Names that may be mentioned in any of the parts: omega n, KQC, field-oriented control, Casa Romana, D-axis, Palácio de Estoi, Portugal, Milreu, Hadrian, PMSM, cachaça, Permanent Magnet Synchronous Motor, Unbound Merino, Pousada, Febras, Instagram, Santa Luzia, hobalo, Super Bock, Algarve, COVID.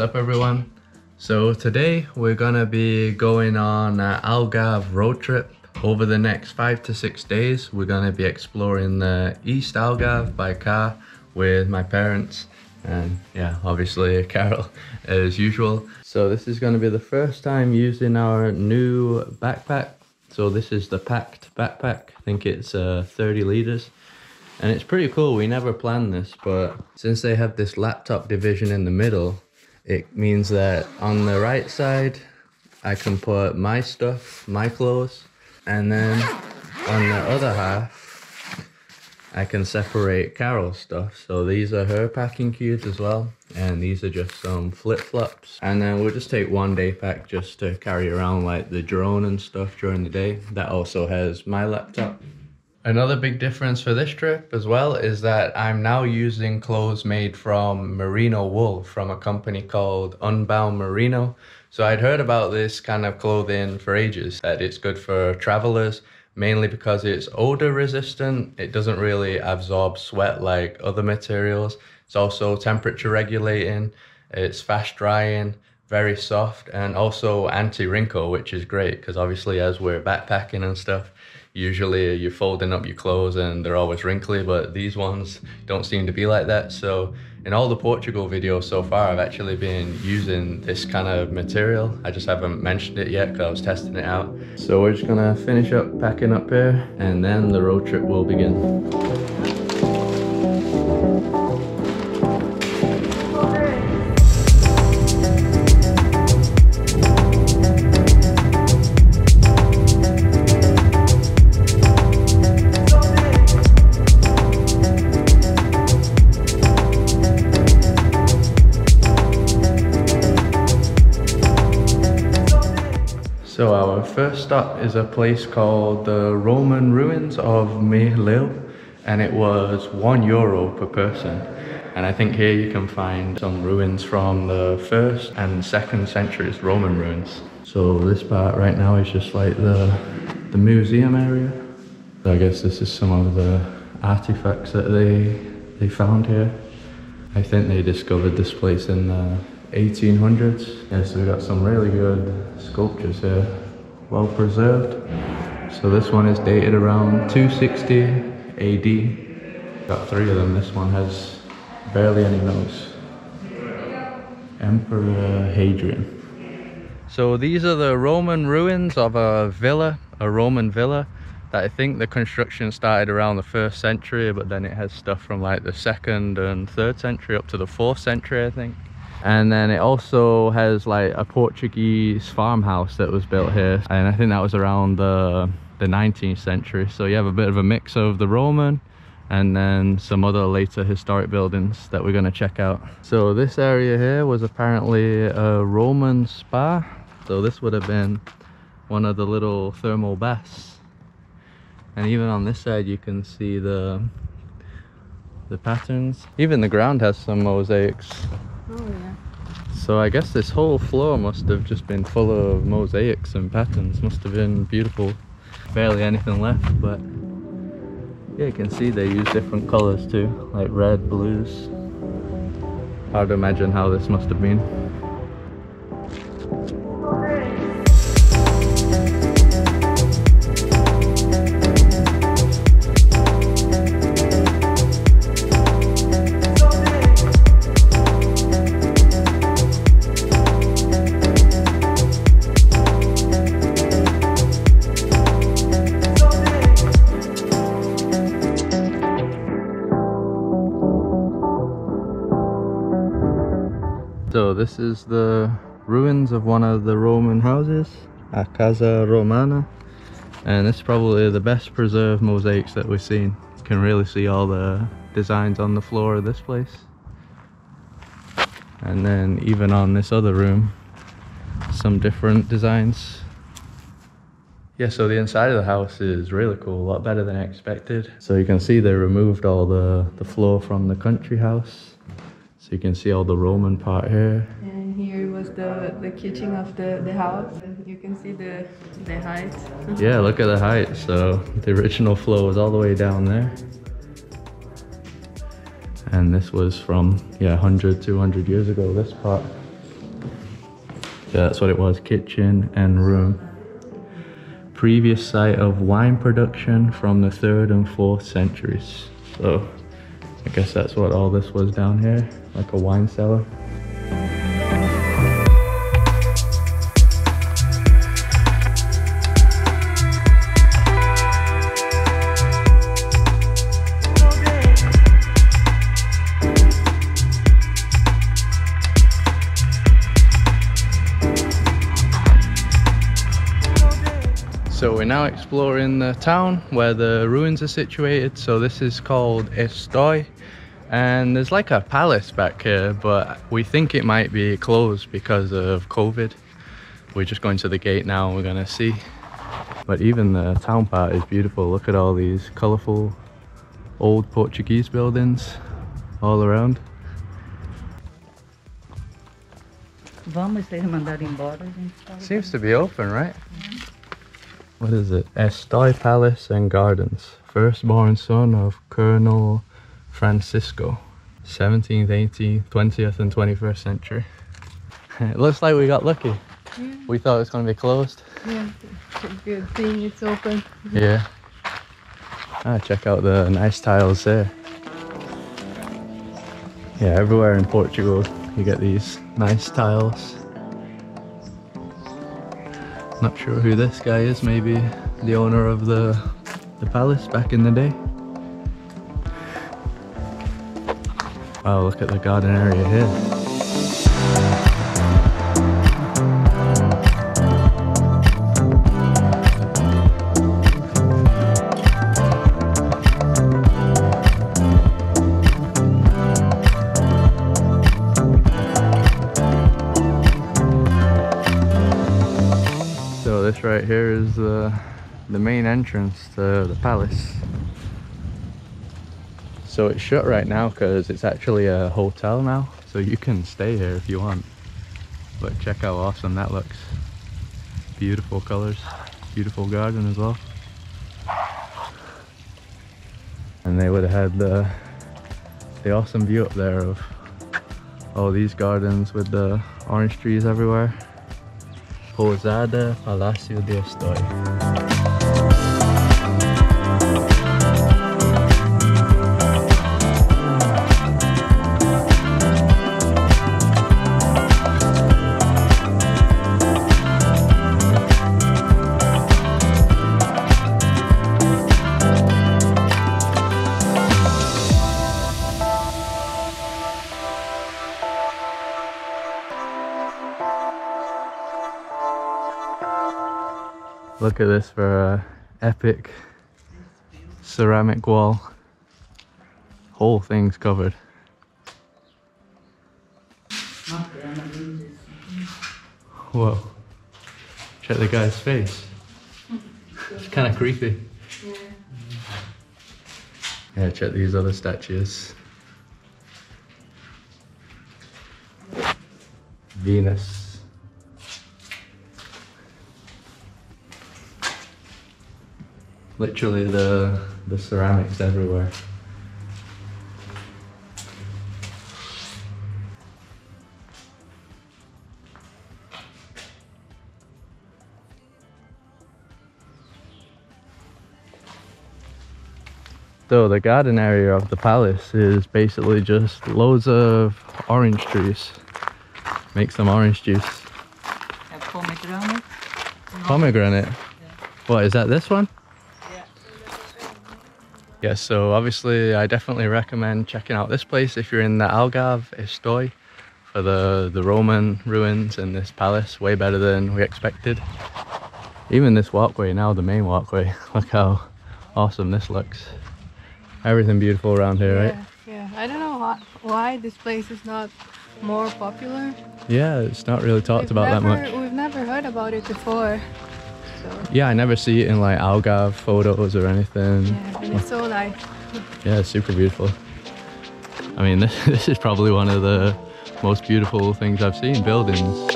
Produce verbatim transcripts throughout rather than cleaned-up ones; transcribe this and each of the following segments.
up, everyone? So today we're gonna be going on an Algarve road trip. Over the next five to six days we're gonna be exploring the East Algarve by car with my parents and yeah, obviously Carol as usual. So this is gonna be the first time using our new backpack. So this is the packed backpack. I think it's uh, thirty liters. And it's pretty cool, we never planned this, but since they have this laptop division in the middle, it means that on the right side, I can put my stuff, my clothes, and then on the other half, I can separate Carol's stuff. So these are her packing cubes as well, and these are just some flip-flops. And then we'll just take one day pack just to carry around like the drone and stuff during the day. That also has my laptop. Another big difference for this trip as well is that I'm now using clothes made from merino wool from a company called Unbound Merino. So I'd heard about this kind of clothing for ages, that it's good for travelers, mainly because it's odor resistant. It doesn't really absorb sweat like other materials. It's also temperature regulating, it's fast drying, very soft, and also anti-wrinkle, which is great because obviously as we're backpacking and stuff, usually you're folding up your clothes and they're always wrinkly, but these ones don't seem to be like that. So in all the Portugal videos so far, I've actually been using this kind of material. I just haven't mentioned it yet because I was testing it out. So we're just gonna finish up packing up here and then the road trip will begin. So our first stop is a place called the Roman Ruins of Milreu, and it was one euro per person. And I think here you can find some ruins from the first and second centuries Roman ruins. So this part right now is just like the, the museum area. So I guess this is some of the artifacts that they, they found here. I think they discovered this place in the eighteen hundreds. Yeah, so we got some really good sculptures here, well preserved. So this one is dated around two sixty A D. Got three of them. This one has barely any notes. Emperor Hadrian. So these are the Roman ruins of a villa, a Roman villa, that I think the construction started around the first century, but then it has stuff from like the second and third century up to the fourth century, I think. And then it also has like a Portuguese farmhouse that was built here, and I think that was around the, the nineteenth century. So you have a bit of a mix of the Roman and then some other later historic buildings that we're going to check out. So this area here was apparently a Roman spa, so this would have been one of the little thermal baths. And even on this side you can see the the patterns. Even the ground has some mosaics. Oh, yeah. So I guess this whole floor must have just been full of mosaics and patterns. Must have been beautiful. Barely anything left, but yeah, you can see they use different colors too, like red, blues. Hard to imagine how this must have been. So this is the ruins of one of the Roman houses, a Casa Romana, and it's probably the best preserved mosaics that we've seen. You can really see all the designs on the floor of this place. And then even on this other room, some different designs. Yeah, so the inside of the house is really cool, a lot better than I expected. So you can see they removed all the, the floor from the country house. So you can see all the Roman part here. And here was the, the kitchen of the, the house. You can see the, the height. Yeah, look at the height. So the original floor was all the way down there. And this was from, yeah, one hundred, two hundred years ago, this part. Yeah, that's what it was, kitchen and room. Previous site of wine production from the third and fourth centuries. So I guess that's what all this was down here, like a wine cellar. So we're now exploring the town where the ruins are situated. So this is called Estoi, and there's like a palace back here, but we think it might be closed because of COVID. We're just going to the gate now and we're gonna see. But even the town part is beautiful. Look at all these colorful old Portuguese buildings all around. Seems to be open, right? What is it? Estoi Palace and Gardens. Firstborn son of Colonel Francisco. seventeenth, eighteenth, twentieth and twenty-first century. It looks like we got lucky. Yeah. We thought it was going to be closed. Yeah, it's a good thing it's open. Yeah. Ah, check out the nice tiles there. Yeah, everywhere in Portugal you get these nice tiles. Not sure who this guy is, maybe the owner of the, the palace back in the day. Wow, look at the garden area here. Right here is the, the main entrance to the palace. So it's shut right now because it's actually a hotel now, so you can stay here if you want. But check how awesome that looks. Beautiful colors, beautiful garden as well. And they would have had the, the awesome view up there of all these gardens with the orange trees everywhere. Pousada, Palácio de Estoi. Look at this for an epic ceramic wall. Whole thing's covered. Whoa. Check the guy's face. It's kind of creepy. Yeah, check these other statues. Venus. Literally the, the ceramics everywhere. So the garden area of the palace is basically just loads of orange trees. Make some orange juice. A pomegranate. Pomegranate? Yeah. What, is that this one? Yeah, so obviously I definitely recommend checking out this place if you're in the Algarve Estoi for the, the Roman ruins and this palace, way better than we expected. Even this walkway now, the main walkway, look how awesome this looks. Everything beautiful around here, yeah, right? Yeah, I don't know why this place is not more popular. Yeah, it's not really talked we've about never, that much. We've never heard about it before. So. Yeah, I never see it in like Algarve photos or anything. Yeah, and it's so nice. Yeah, it's super beautiful. I mean, this, this is probably one of the most beautiful things I've seen, buildings.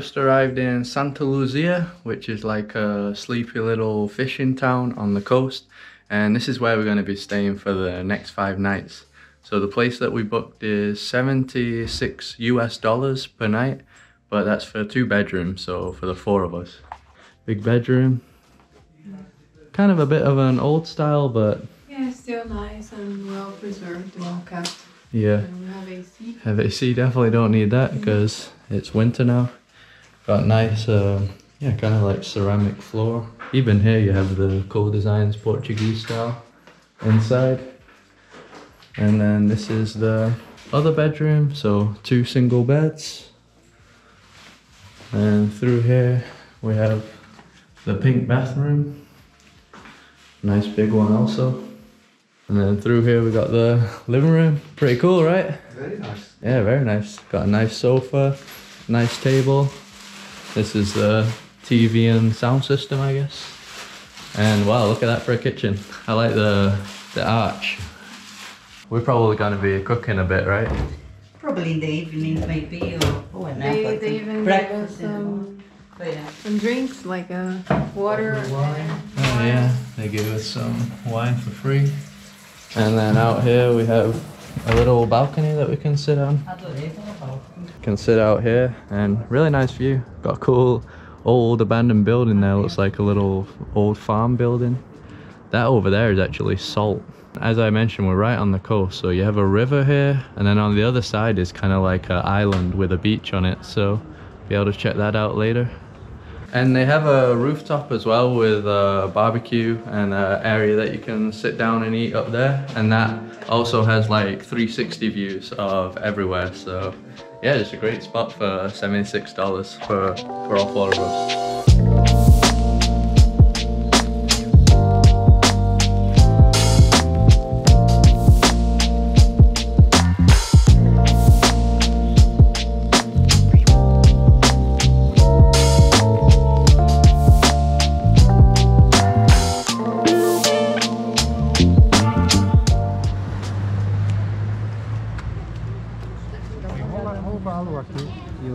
just arrived in Santa Luzia, which is like a sleepy little fishing town on the coast, and this is where we're going to be staying for the next five nights. So the place that we booked is seventy-six US dollars per night, but that's for two bedrooms, so for the four of us. Big bedroom. Kind of a bit of an old style, but... yeah, still nice and well preserved, well kept. Yeah. And we have A C. Have A C, definitely don't need that because mm. it's winter now. Got nice, um, yeah, kind of like ceramic floor. Even here you have the Cool Designs Portuguese style inside. And then this is the other bedroom, so two single beds. And through here we have the pink bathroom, nice big one also. And then through here we got the living room. Pretty cool, right? Very nice. Yeah, very nice. Got a nice sofa, nice table. This is the T V and sound system, I guess. And wow, look at that for a kitchen. I like the the arch. We're probably going to be cooking a bit, right? Probably in the evening, maybe, or oh, an they, they even breakfast. Give us some, oh, yeah. some drinks, like uh, water. Wine. Wine. Oh yeah, they give us some wine for free. And then out here we have a little balcony that we can sit on. Can sit out here, and really nice view. Got a cool old abandoned building there, looks like a little old farm building. That over there is actually salt. As I mentioned, we're right on the coast, so you have a river here, and then on the other side is kind of like an island with a beach on it, so be able to check that out later. And they have a rooftop as well with a barbecue and an area that you can sit down and eat up there. And that also has like three sixty views of everywhere. So yeah, it's a great spot for seventy-six dollars for, for all four of us.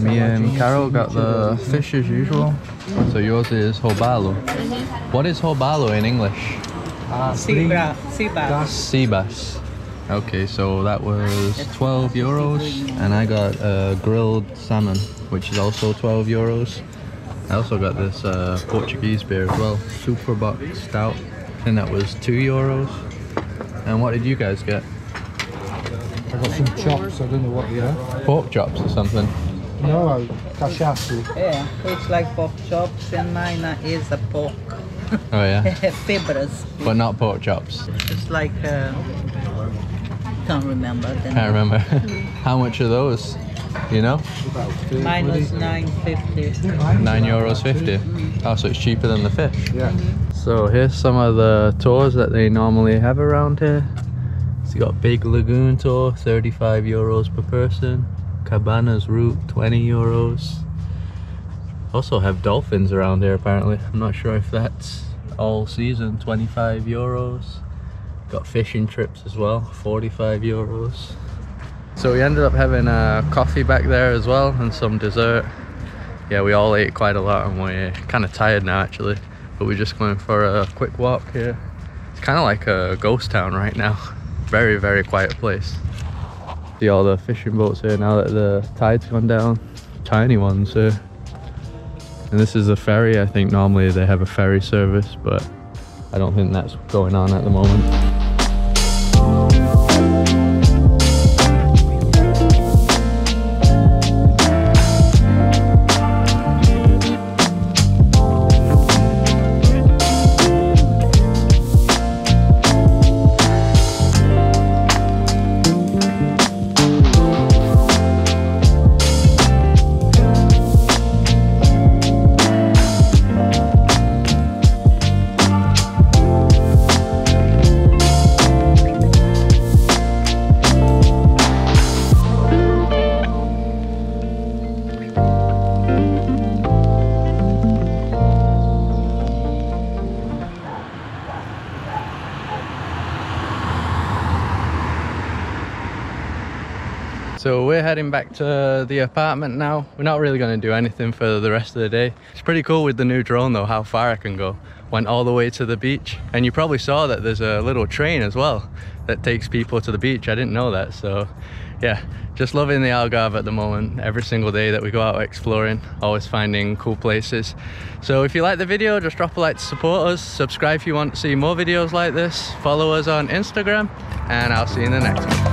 Me and Carol got the fish as usual, so yours is hobalo. What is hobalo in English? Uh, sea bass. Sea bass. Sea bass. Okay, so that was twelve euros, and I got uh, grilled salmon, which is also twelve euros. I also got this uh, Portuguese beer as well, Super Bock Stout, and that was two euros. And what did you guys get? I got some chops, I don't know what they are. Pork chops or something? No, cachaça. Yeah, it's like pork chops and mine is a pork. Oh yeah? Febras. But not pork chops. It's like, uh, can't remember. Can't name. remember. How much are those? You know? Minus nine fifty. nine euros fifty. Mm. Oh, so it's cheaper than the fish. Yeah. Mm-hmm. So here's some of the tours that they normally have around here. So you got Big Lagoon Tour, thirty-five euros per person. Cabanas Route, twenty euros. Also have dolphins around here apparently. I'm not sure if that's all season, twenty-five euros. Got fishing trips as well, forty-five euros. So we ended up having a coffee back there as well and some dessert. Yeah, we all ate quite a lot and we're kind of tired now actually. But we're just going for a quick walk here. It's kind of like a ghost town right now. Very, very quiet place. See all the fishing boats here now that the tide's gone down. Tiny ones here. And this is a ferry. I think normally they have a ferry service, but I don't think that's going on at the moment. So we're heading back to the apartment now. We're not really going to do anything for the rest of the day. It's pretty cool with the new drone though, how far I can go. Went all the way to the beach, and you probably saw that there's a little train as well that takes people to the beach. I didn't know that, so yeah, just loving the Algarve at the moment. Every single day that we go out exploring, always finding cool places. So if you like the video, just drop a like to support us, subscribe if you want to see more videos like this, follow us on Instagram, and I'll see you in the next one.